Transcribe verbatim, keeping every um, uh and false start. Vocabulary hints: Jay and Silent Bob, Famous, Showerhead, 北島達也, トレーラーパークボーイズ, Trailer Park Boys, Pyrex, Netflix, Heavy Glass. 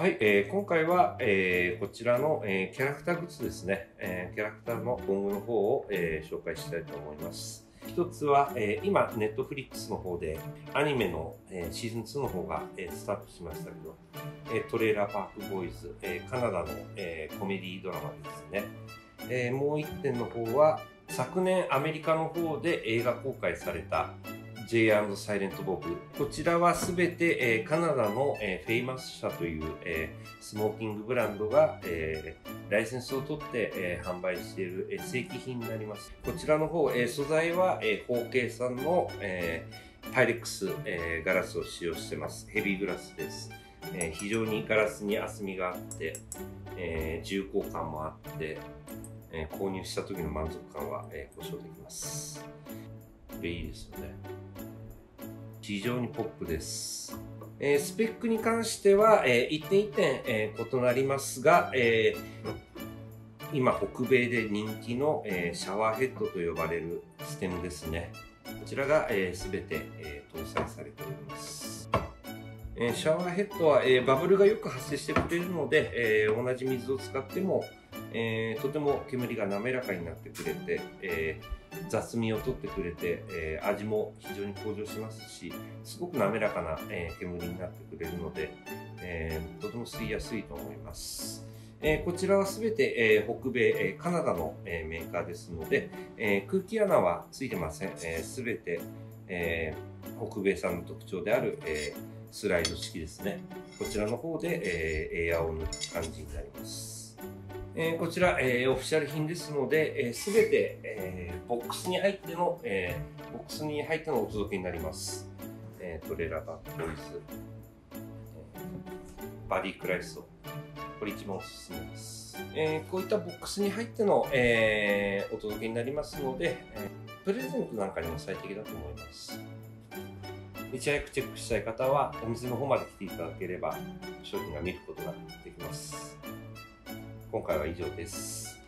はい、えー、今回は、えー、こちらの、えー、キャラクターグッズですね、えー、キャラクターの今後の方を、えー、紹介したいと思います。一つは、えー、今、ネットフリックスの方でアニメの、えー、シーズンツーの方が、えー、スタートしましたけど、えー、トレーラーパークボーイズ、えー、カナダの、えー、コメディドラマですね。えー、もう一点の方は、昨年アメリカの方で映画公開された ジェイ アンド サイレントボブ。こちらはすべて、えー、カナダの、えー、フェイマス社という、えー、スモーキングブランドが、えー、ライセンスを取って、えー、販売している、えー、正規品になります。こちらの方、えー、素材は、えー、ホーケイさんの、えー、パイレックス、えー、ガラスを使用してます。ヘビーグラスです。えー、非常にガラスに厚みがあって、えー、重厚感もあって、えー、購入した時の満足感は、えー、ご紹介できます。これいいですよね。非常にポップです。えー、スペックに関しては、えー、一点一点、えー、異なりますが、えー、今北米で人気の、えー、シャワーヘッドと呼ばれるステムですね。こちらが、えー、全て、えー、搭載されております。えー、シャワーヘッドは、えー、バブルがよく発生してくれるので、えー、同じ水を使っても、えー、とても煙が滑らかになってくれて、えー、雑味を取ってくれて、えー、味も非常に向上しますし、すごく滑らかな、えー、煙になってくれるので、えー、とても吸いやすいと思います。えー、こちらはすべて、えー、北米、えー、カナダの、えー、メーカーですので、えー、空気穴はついてません。えー、すべて、えー、北米産の特徴である、えー、スライド式ですね。こちらの方で、えー、エアを抜く感じになります。えー、こちら、えー、オフィシャル品ですので、すべて、えー、ボックスに入っての、えー、ボックスに入ってのお届けになります。えー、トレーラーバッグボイズ、えー、バディクライソー、これ一番おすすめです。えー、こういったボックスに入っての、えー、お届けになりますので、えー、プレゼントなんかにも最適だと思います。いち早くチェックしたい方は、お店の方まで来ていただければ、商品が見ることができます。今回は以上です。